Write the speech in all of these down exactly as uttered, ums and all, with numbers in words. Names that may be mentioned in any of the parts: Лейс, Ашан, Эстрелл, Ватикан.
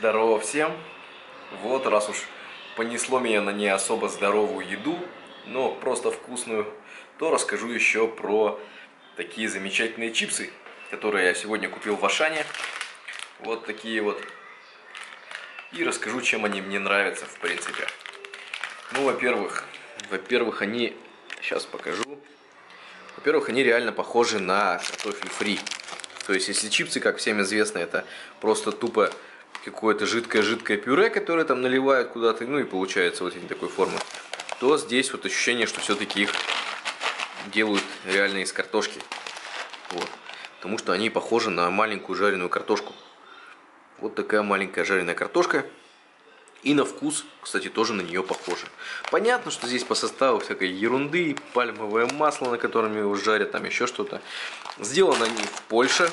Здорово всем! Вот, раз уж понесло меня на не особо здоровую еду, но просто вкусную, то расскажу еще про такие замечательные чипсы, которые я сегодня купил в Ашане. Вот такие вот. И расскажу, чем они мне нравятся, в принципе. Ну, во-первых, во-первых, они... Сейчас покажу. Во-первых, они реально похожи на картофель фри. То есть, если чипсы, как всем известно, это просто тупо какое-то жидкое-жидкое пюре, которое там наливают куда-то, ну и получается вот эти такой формы, то здесь вот ощущение, что все-таки их делают реально из картошки. Вот. Потому что они похожи на маленькую жареную картошку. Вот такая маленькая жареная картошка. И на вкус, кстати, тоже на нее похоже. Понятно, что здесь по составу всякой ерунды, пальмовое масло, на котором его жарят, там еще что-то. Сделано они в Польше.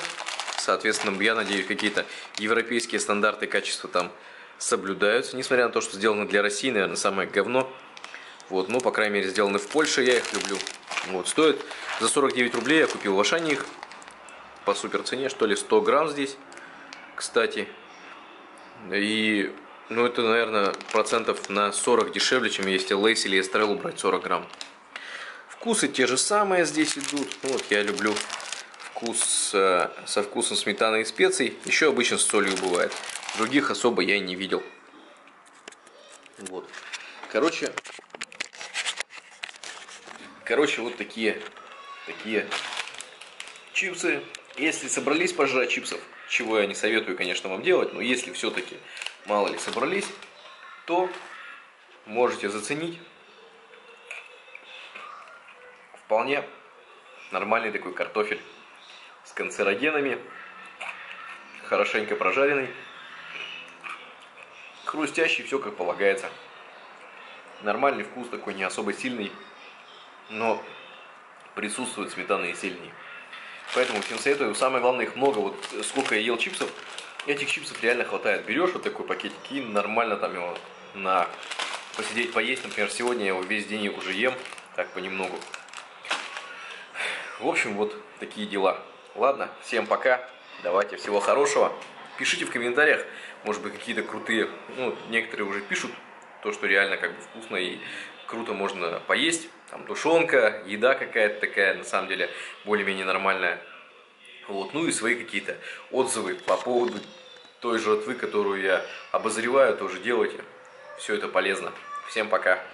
Соответственно, я надеюсь, какие-то европейские стандарты качества там соблюдаются. Несмотря на то, что сделано для России, наверное, самое говно. Вот, ну, по крайней мере, сделаны в Польше, я их люблю. Вот, стоит за сорок девять рублей, я купил в Ашане их. По супер цене, что ли, сто грамм здесь, кстати. И... Ну, это, наверное, процентов на сорок дешевле, чем если Лейс или Эстрелл брать сорок грамм. Вкусы те же самые здесь идут. Вот, я люблю вкус э, со вкусом сметаны и специй. Еще обычно с солью бывает. Других особо я не видел. Вот. Короче, короче, вот такие, такие чипсы. Если собрались пожрать чипсов, чего я не советую, конечно, вам делать, но если все-таки... Мало ли собрались, то можете заценить вполне нормальный такой картофель с канцерогенами, хорошенько прожаренный, хрустящий, все как полагается. Нормальный вкус такой, не особо сильный, но присутствует сметана и сельдь. Поэтому всем советую. Самое главное, их много. Вот сколько я ел чипсов, этих чипсов реально хватает. Берешь вот такой пакетик и нормально там его на посидеть, поесть. Например, сегодня я его весь день уже ем, так понемногу. В общем, вот такие дела. Ладно, всем пока. Давайте, всего хорошего. Пишите в комментариях, может быть, какие-то крутые. Ну, некоторые уже пишут, то, что реально как бы вкусно и круто можно поесть. Там тушенка, еда какая-то такая, на самом деле, более-менее нормальная. Вот, ну и свои какие-то отзывы по поводу той жратвы, которую я обозреваю, тоже делайте. Все это полезно. Всем пока.